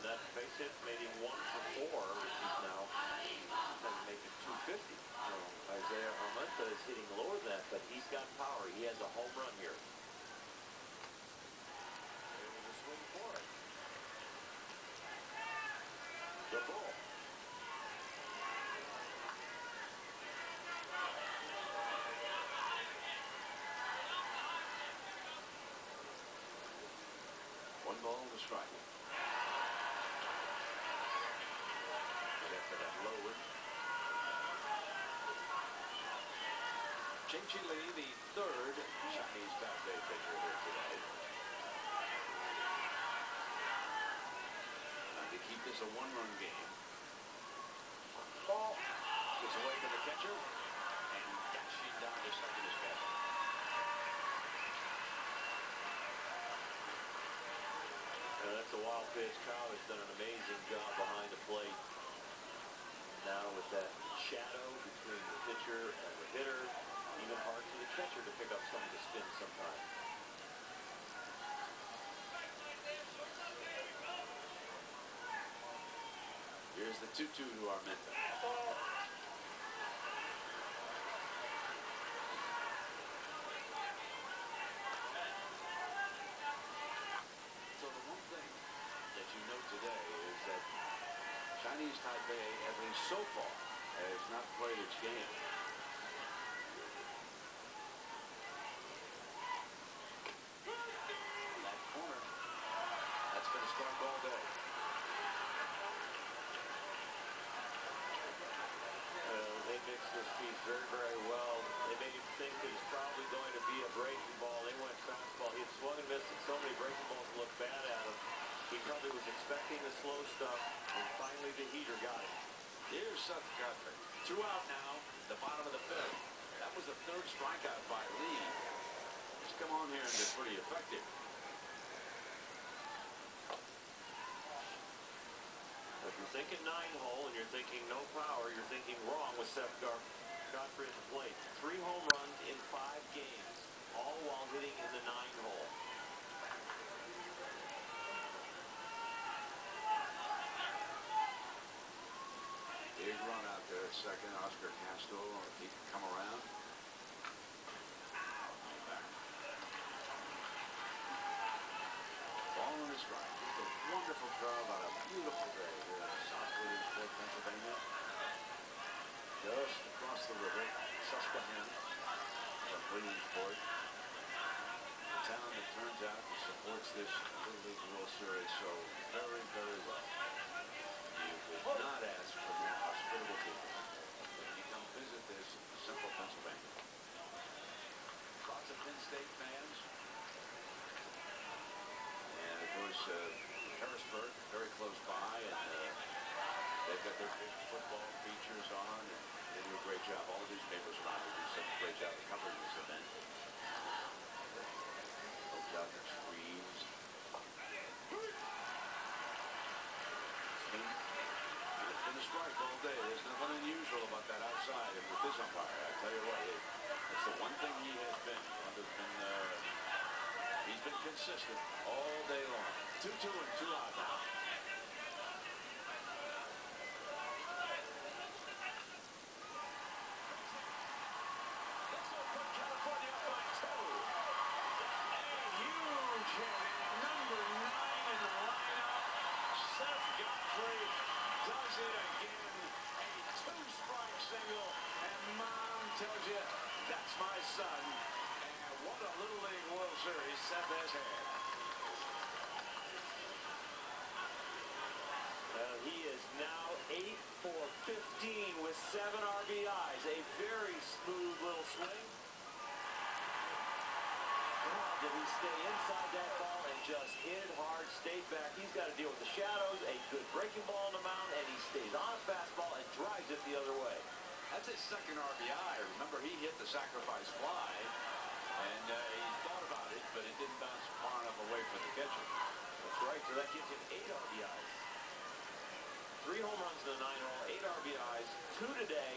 and that base hit made him 1 for 4, which is now doesn't make it 250. So Isaiah Armenta is hitting lower than that, but he's got power. He has a home run here. Able to swing for it. The ball. Ball to strike. After that low in. Chang Chi Lee, the third Chinese Taipei pitcher here today. Trying to keep this a one-run game. Ball gets away from the catcher and dashed down to second as well. That's a wild pitch. Kyle has done an amazing job behind the plate. Now with that shadow between the pitcher and the hitter, even hard for the catcher to pick up some of the spin sometimes. Here's the 2-2 to Armenta. Today is that Chinese Taipei, at least so far, has not played its game. In that corner, that's been a strike all day. They mixed this piece very, very well. They made him think that it's probably going to be a breaking ball. They went fastball. He had swung and missed, and so many breaking balls looked bad at him. He probably was expecting the slow stuff, and finally the heater got it. Here's Seth Gardner. 2 out now, the bottom of the fifth. That was the third strikeout by Lee. He's come on here and been pretty effective. If you're thinking 9-hole and you're thinking no power, you're thinking wrong with Seth Godfrey at the plate. 3 home runs in 5 games, all while hitting in the 9-hole. Big run out there at second. Oscar Castillo, if he can come around. Ball on his right. Just a wonderful crowd on a beautiful day here in South Williamsburg, Pennsylvania. Just across the river, Susquehanna, from Williamsport. A town that turns out and supports this Little League World Series so very, very well. You could not ask for more hospitable people when you come visit this in central Pennsylvania. Lots of Penn State fans. And of course, Harrisburg, very close by, and they've got their big football features on, and they do a great job. All the newspapers around here do such a great job of covering this event. Looked out the trees. It's been a strike all day. There's nothing unusual about that outside. And with this umpire, I tell you what, it's the one thing he has been. He's been consistent all day long. 2-2 and 2 out now. Tells you, that's my son, and what a Little League World Series Seth has had. He is now 8 for 15 with 7 RBIs, a very smooth little swing. God, did he stay inside that ball and just hit hard, stayed back. He's got to deal with the shadows, a good breaking ball on the mound, and he stays on a fastball and drives it the other way. That's his second RBI. Remember, he hit the sacrifice fly, and he thought about it, but it didn't bounce far enough away from the catcher. That's right, so that gives him 8 RBIs. 3 home runs in the 9-hole, 8 RBIs, 2 today,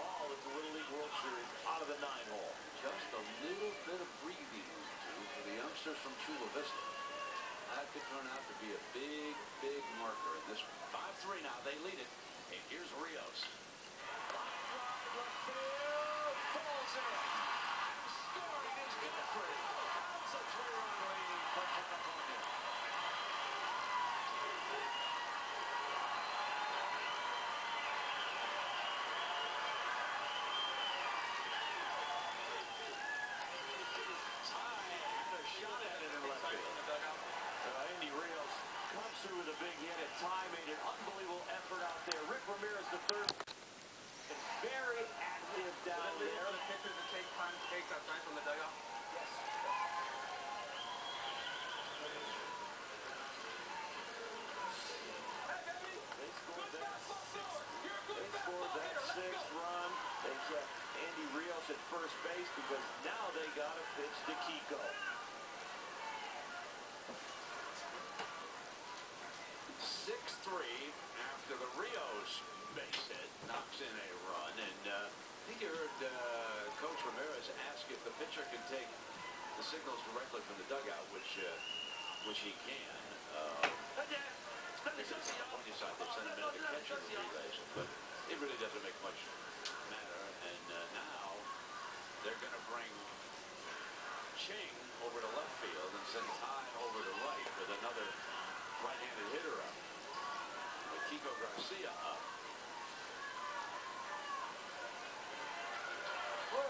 all at the Little League World Series out of the 9-hole. Just a little bit of breathing room for the youngsters from Chula Vista. That could turn out to could be a big, big marker in this one. 5-3 now. They lead it. And here's Rios. Line drive left field. Falls in. Scoring is Godfrey. That's a three-run lead for California. Andy Rios comes through with a big hit, and Ty made an unbelievable effort out there. Rick Ramirez, the third, is very active down there. The pitcher that takes time to take that time from the dugout. Yes. Hey, baby. They scored that sixth run. They kept Andy Rios at first base because now they got a pitch to Kiko. After the Rios base hit, knocks in a run, and I think you heard Coach Ramirez ask if the pitcher can take the signals directly from the dugout, which he can. They decided to send him into the catcher relays, but it really doesn't make much matter. And now they're going to bring Ching over to left field and send Ty over to right with another right-handed hitter up. Kiko Garcia up. Whoa.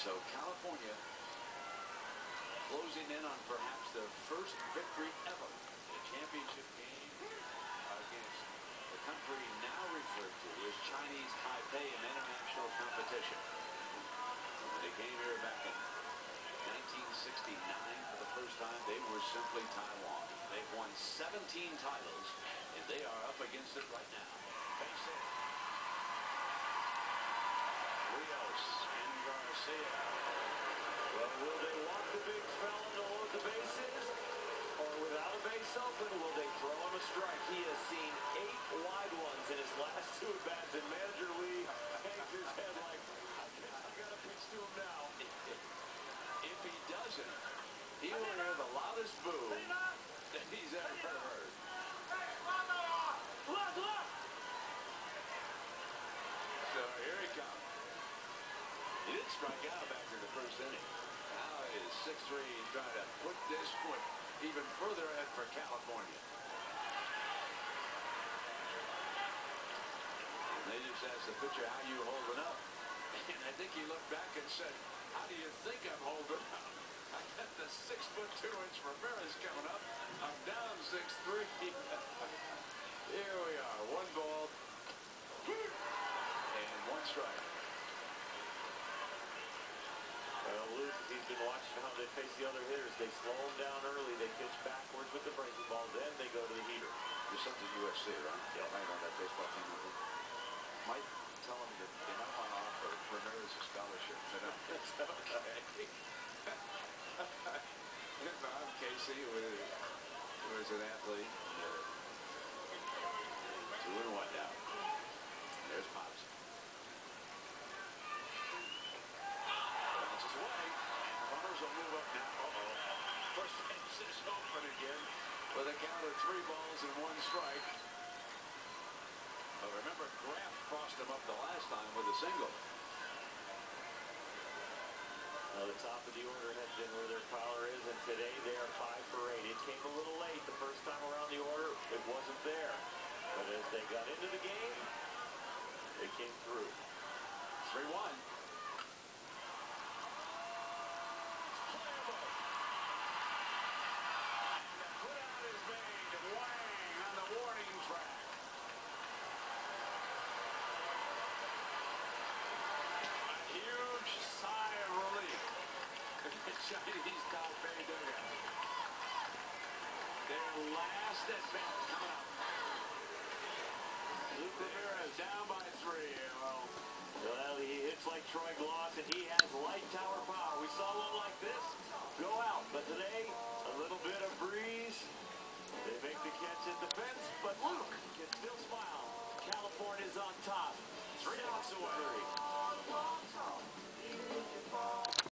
So California closing in on perhaps their first victory ever in a championship game against the country now referred to as Chinese Taipei in international competition. They came here back in 1969 for the first time. They were simply Taiwan. They've won 17 titles, and they are up against it right now. Face it. Rios and Garcia. Well, will they walk the big fella to load the bases? Or without a base open, will they throw him a strike? He has seen 8 wide ones in his last 2 at-bats, and Manager Lee hangs his head like, I got to pitch to him now. If he doesn't, he will hear the loudest boo that he's ever heard. Look, look! So here he comes. He didn't strike out back in the first inning. Now it is 6-3 trying to put this foot even further ahead for California. And they just asked the pitcher, how you holding up? And I think he looked back and said, how do you think I'm holding up? I got the 6'2" Ramirez coming up. I'm down 6-3. Here we are. 1 ball. And 1 strike. Well, Luke, he's been watching how they face the other hitters. They slow them down early. They pitch backwards with the breaking ball. Then they go to the heater. There's something UFC, right? Yeah, I know that baseball team. Mike, tell them that they're not on offer for Ramirez a scholarship. It's okay. Bob Casey was an athlete. So we went down. There's Pops. Bounces away. Runners will move up now. First base is open again with a count of 3 balls and 1 strike. But remember, Graff crossed him up the last time with a single. The top of the order has been where their power is, and today they are 5 for 8. It came a little late the first time around the order. It wasn't there. But as they got into the game, they came through. 3-1. It's playable. The putout is made. Wang on the warning track. A huge sigh of relief. Chinese Taipei dugout. Their last at bat coming up. Luke Rivera is down by 3. Well, he hits like Troy Gloss, and he has light tower power. We saw one like this go out, but today a little bit of breeze. They make the catch at the fence, but Luke can still smile. California's on top. 3 outs away.